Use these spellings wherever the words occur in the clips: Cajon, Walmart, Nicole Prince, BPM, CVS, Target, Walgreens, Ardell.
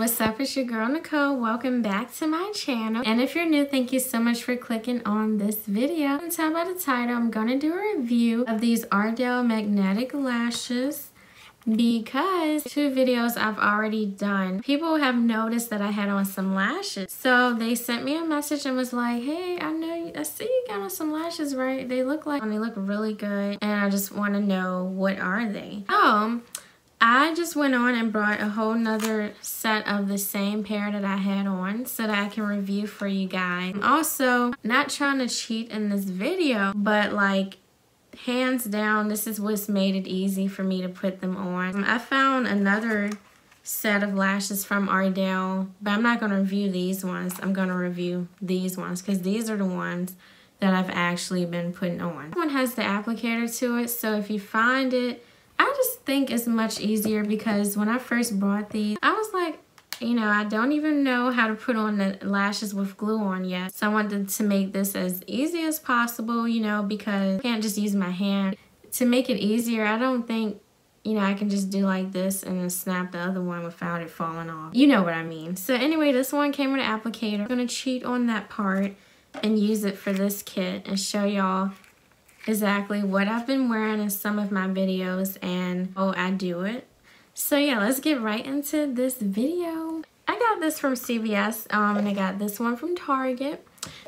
what's up? It's your girl Nicole. Welcome back to my channel, and if you're new, thank you so much for clicking on this video. You can tell by the title, I'm gonna do a review of these Ardell magnetic lashes because two videos I've already done, people have noticed that I had on some lashes. So they sent me a message and was like, hey, I see you got on some lashes, right? They look really good, and I just want to know, what are they? I just went on and brought a whole nother set of the same pair that I had on so that I can review for you guys. I'm also not trying to cheat in this video, but like, hands down, this is what's made it easy for me to put them on. I found another set of lashes from Ardell, but I'm not going to review these ones. I'm going to review these ones because these are the ones that I've actually been putting on. This one has the applicator to it, so if you find it, I just think it's much easier because when I first bought these, I was like, you know, I don't even know how to put on the lashes with glue on yet. So I wanted to make this as easy as possible, you know, because I can't just use my hand. To make it easier, I don't think, you know, I can just do like this and then snap the other one without it falling off. You know what I mean. So anyway, this one came with an applicator. I'm gonna cheat on that part and use it for this kit and show y'all exactly what I've been wearing in some of my videos and how I do it. So yeah, let's get right into this video. I got this from CVS, and I got this one from Target.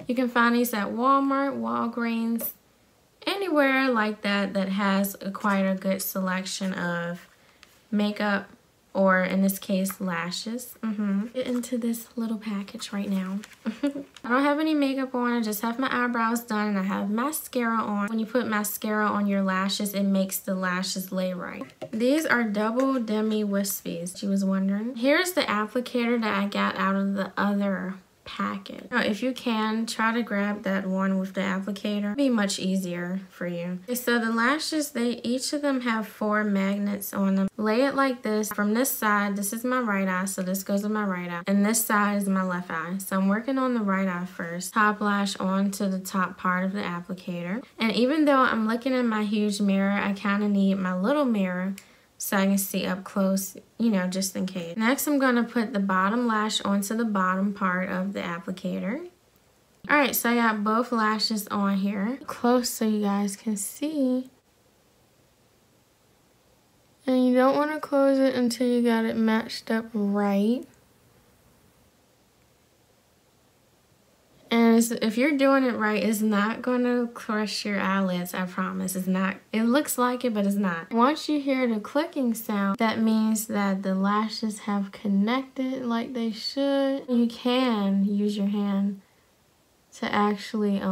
You can find these at Walmart, Walgreens, anywhere like that that has quite a good selection of makeup, or in this case, lashes. Get into this little package right now. I don't have any makeup on, I just have my eyebrows done and I have mascara on. When you put mascara on your lashes, it makes the lashes lay right. These are double demi wispies, she was wondering. Here's the applicator that I got out of the other packet. Now, if you can, try to grab that one with the applicator. It'll be much easier for you. Okay, so the lashes, each of them have 4 magnets on them. Lay it like this. From this side, this is my right eye, so this goes with my right eye, and this side is my left eye. So I'm working on the right eye first. Top lash onto the top part of the applicator. And even though I'm looking in my huge mirror, I kind of need my little mirror so I can see up close, you know, just in case. Next, I'm gonna put the bottom lash onto the bottom part of the applicator. All right, so I got both lashes on here. Close so you guys can see. And you don't wanna close it until you got it matched up right. And if you're doing it right, it's not going to crush your eyelids, I promise. It's not. It looks like it, but it's not. Once you hear the clicking sound, that means that the lashes have connected like they should. You can use your hand to actually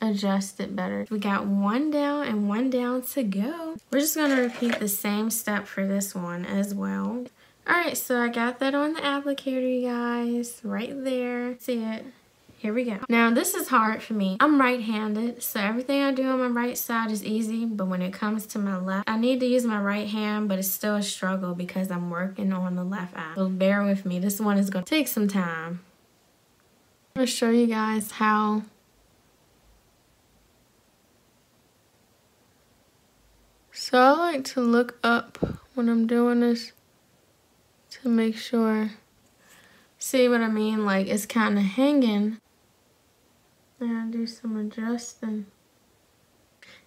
adjust it better. We got one down and one down to go. We're just going to repeat the same step for this one as well. All right, so I got that on the applicator, you guys, right there. See it? Here we go. Now, this is hard for me. I'm right-handed, so everything I do on my right side is easy, but when it comes to my left, I need to use my right hand, but it's still a struggle because I'm working on the left eye. So bear with me. This one is gonna take some time. I'm gonna show you guys how . So I like to look up when I'm doing this to make sure. See what I mean? Like, it's kind of hanging. And I do some adjusting.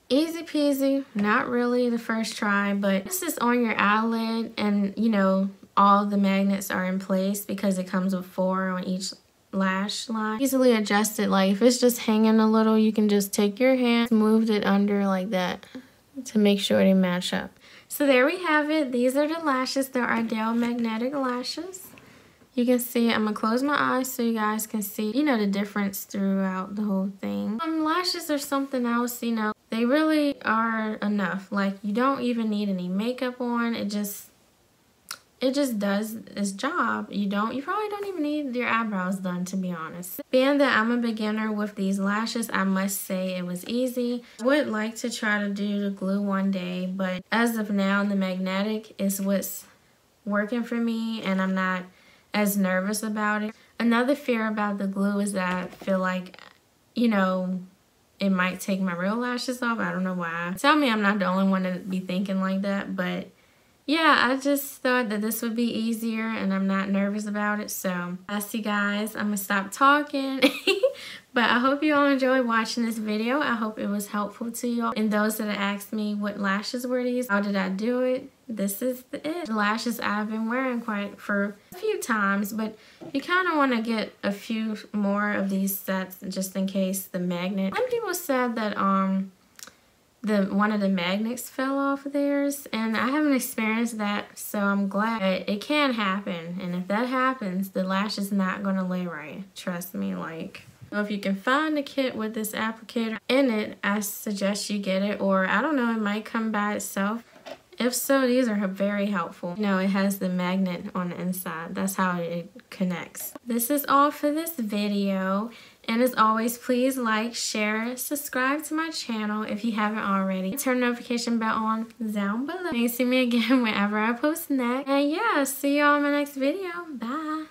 Easy peasy, not really the first try, but this is on your eyelid, and you know, all the magnets are in place because it comes with 4 on each lash line. Easily adjust it. Like, if it's just hanging a little, you can just take your hand, move it under like that to make sure they match up. So there we have it. These are the lashes. They're Ardell magnetic lashes. You can see, I'm gonna close my eyes so you guys can see, you know, the difference throughout the whole thing. Lashes are something else, you know, they really are enough. Like, you don't even need any makeup on. It just does its job. You probably don't even need your eyebrows done, to be honest. Being that I'm a beginner with these lashes, I must say it was easy. I would like to try to do the glue one day, but as of now, the magnetic is what's working for me, and I'm not as nervous about it. Another fear about the glue is that I feel like, you know, it might take my real lashes off. I don't know why. Tell me I'm not the only one to be thinking like that, but yeah, I just thought that this would be easier and I'm not nervous about it. So I see guys, I'm gonna stop talking. But I hope you all enjoyed watching this video. I hope it was helpful to you all. And those that asked me what lashes were these, how did I do it, this is it. The lashes I've been wearing quite for a few times, but you kind of want to get a few more of these sets just in case the magnet. Some people said that one of the magnets fell off of theirs, and I haven't experienced that, so I'm glad it can happen. And if that happens, the lash is not going to lay right, trust me. Like, if you can find a kit with this applicator in it, I suggest you get it, or I don't know, it might come by itself. If so, these are very helpful. You know, it has the magnet on the inside. That's how it connects. This is all for this video. And as always, please like, share, subscribe to my channel if you haven't already. Turn the notification bell on down below. You can see me again whenever I post next. And yeah, see y'all in my next video. Bye.